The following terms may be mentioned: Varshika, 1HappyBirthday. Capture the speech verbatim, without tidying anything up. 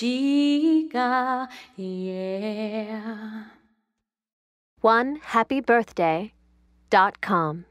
Varshika, yeah. one happy birthday dot com